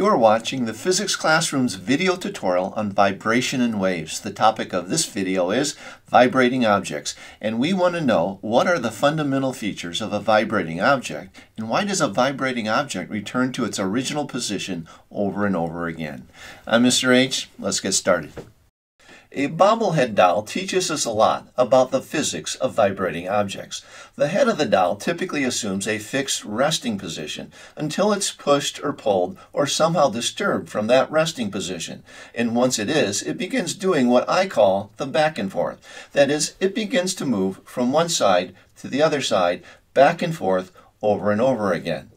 You're watching the Physics Classroom's video tutorial on vibration and waves. The topic of this video is vibrating objects, and we want to know what are the fundamental features of a vibrating object, and why does a vibrating object return to its original position over and over again? I'm Mr. H. Let's get started. A bobblehead doll teaches us a lot about the physics of vibrating objects. The head of the doll typically assumes a fixed resting position until it's pushed or pulled or somehow disturbed from that resting position. And once it is, it begins doing what I call the back and forth. That is, it begins to move from one side to the other side, back and forth, over and over again.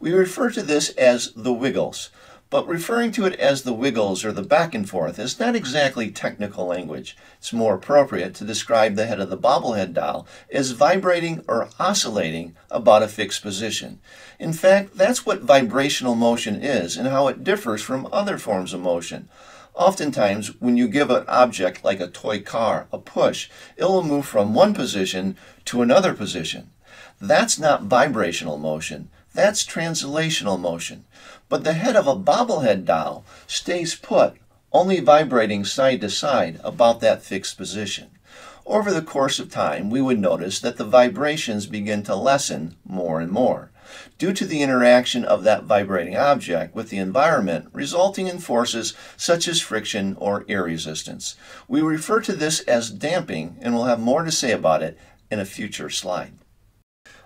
We refer to this as the wiggles. But referring to it as the wiggles or the back and forth is not exactly technical language. It's more appropriate to describe the head of the bobblehead doll as vibrating or oscillating about a fixed position. In fact, that's what vibrational motion is and how it differs from other forms of motion. Oftentimes, when you give an object like a toy car a push, it will move from one position to another position. That's not vibrational motion. That's translational motion. But the head of a bobblehead doll stays put, only vibrating side to side about that fixed position. Over the course of time, we would notice that the vibrations begin to lessen more and more, due to the interaction of that vibrating object with the environment, resulting in forces such as friction or air resistance. We refer to this as damping, and we'll have more to say about it in a future slide.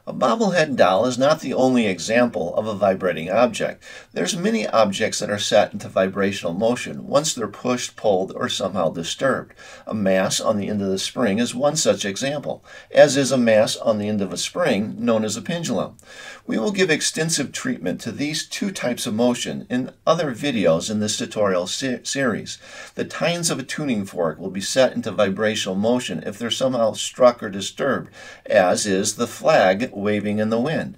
A bobblehead doll is not the only example of a vibrating object. There's many objects that are set into vibrational motion once they're pushed, pulled, or somehow disturbed. A mass on the end of the spring is one such example, as is a mass on the end of a spring known as a pendulum. We will give extensive treatment to these two types of motion in other videos in this tutorial series. The tines of a tuning fork will be set into vibrational motion if they're somehow struck or disturbed, as is the flag waving in the wind.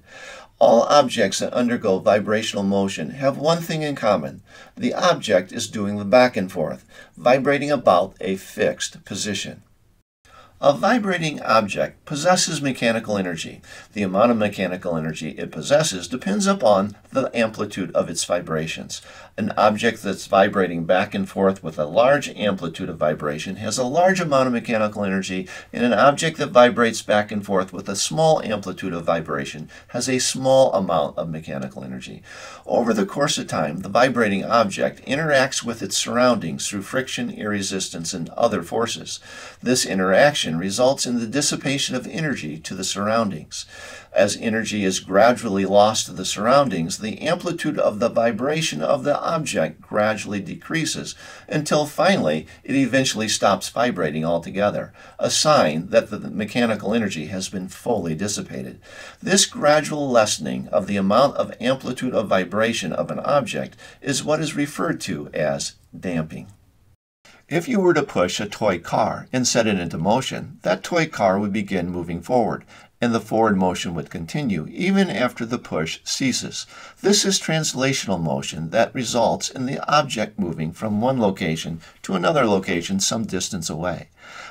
All objects that undergo vibrational motion have one thing in common. The object is doing the back and forth, vibrating about a fixed position. A vibrating object possesses mechanical energy. The amount of mechanical energy it possesses depends upon the amplitude of its vibrations. An object that's vibrating back and forth with a large amplitude of vibration has a large amount of mechanical energy, and an object that vibrates back and forth with a small amplitude of vibration has a small amount of mechanical energy. Over the course of time, the vibrating object interacts with its surroundings through friction, air resistance, and other forces. This interaction results in the dissipation of energy to the surroundings. As energy is gradually lost to the surroundings, the amplitude of the vibration of the object gradually decreases until finally it eventually stops vibrating altogether, a sign that the mechanical energy has been fully dissipated. This gradual lessening of the amount of amplitude of vibration of an object is what is referred to as damping. If you were to push a toy car and set it into motion, that toy car would begin moving forward, and the forward motion would continue even after the push ceases. This is translational motion that results in the object moving from one location to another location some distance away.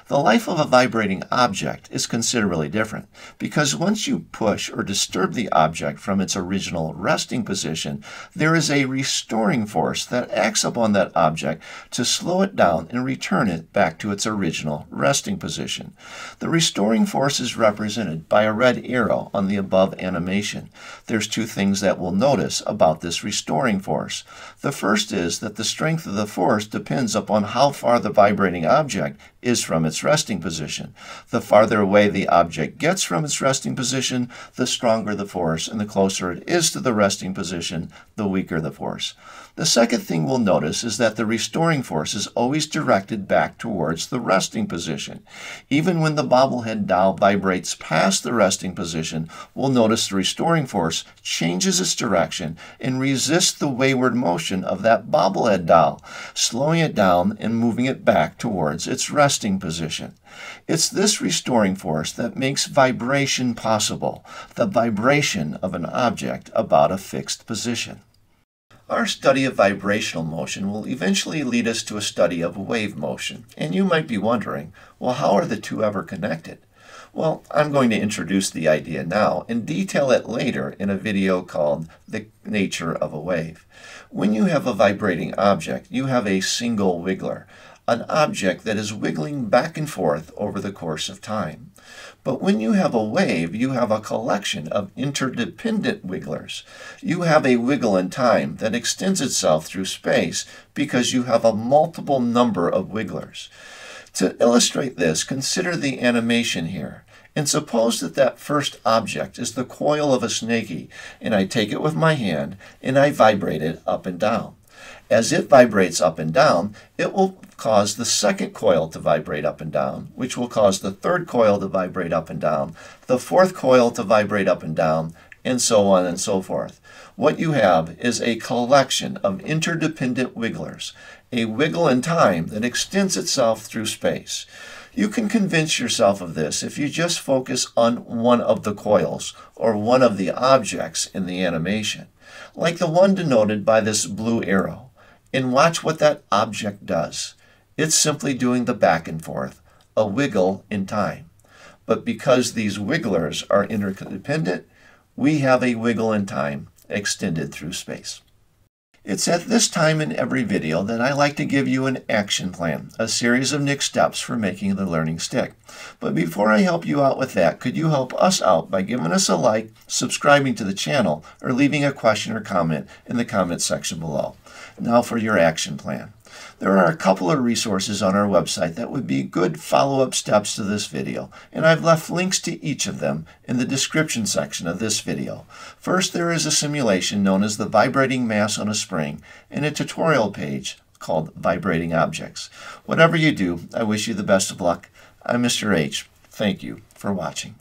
The life of a vibrating object is considerably different, because once you push or disturb the object from its original resting position, there is a restoring force that acts upon that object to slow it down and return it back to its original resting position. The restoring force is represented by a red arrow on the above animation. There's two things that we'll notice about this restoring force. The first is that the strength of the force depends upon how far the vibrating object is from its resting position. The farther away the object gets from its resting position, the stronger the force, and the closer it is to the resting position, the weaker the force. The second thing we'll notice is that the restoring force is always directed back towards the resting position. Even when the bobblehead doll vibrates past the resting position, we'll notice the restoring force changes its direction and resists the wayward motion of that bobblehead doll, slowing it down and moving it back towards its resting position. It's this restoring force that makes vibration possible, the vibration of an object about a fixed position. Our study of vibrational motion will eventually lead us to a study of wave motion. And you might be wondering, well, how are the two ever connected? Well, I'm going to introduce the idea now and detail it later in a video called The Nature of a Wave. When you have a vibrating object, you have a single wiggler, an object that is wiggling back and forth over the course of time. But when you have a wave, you have a collection of interdependent wigglers. You have a wiggle in time that extends itself through space because you have a multiple number of wigglers. To illustrate this, consider the animation here. And suppose that that first object is the coil of a snakey, and I take it with my hand and I vibrate it up and down. As it vibrates up and down, it will cause the second coil to vibrate up and down, which will cause the third coil to vibrate up and down, the fourth coil to vibrate up and down, and so on and so forth. What you have is a collection of interdependent wigglers, a wiggle in time that extends itself through space. You can convince yourself of this if you just focus on one of the coils or one of the objects in the animation, like the one denoted by this blue arrow, and watch what that object does. It's simply doing the back and forth, a wiggle in time. But because these wigglers are interdependent, we have a wiggle in time extended through space. It's at this time in every video that I like to give you an action plan, a series of next steps for making the learning stick. But before I help you out with that, could you help us out by giving us a like, subscribing to the channel, or leaving a question or comment in the comment section below? Now for your action plan. There are a couple of resources on our website that would be good follow-up steps to this video, and I've left links to each of them in the description section of this video. First, there is a simulation known as the vibrating mass on a spring and a tutorial page called Vibrating Objects. Whatever you do, I wish you the best of luck. I'm Mr. H. Thank you for watching.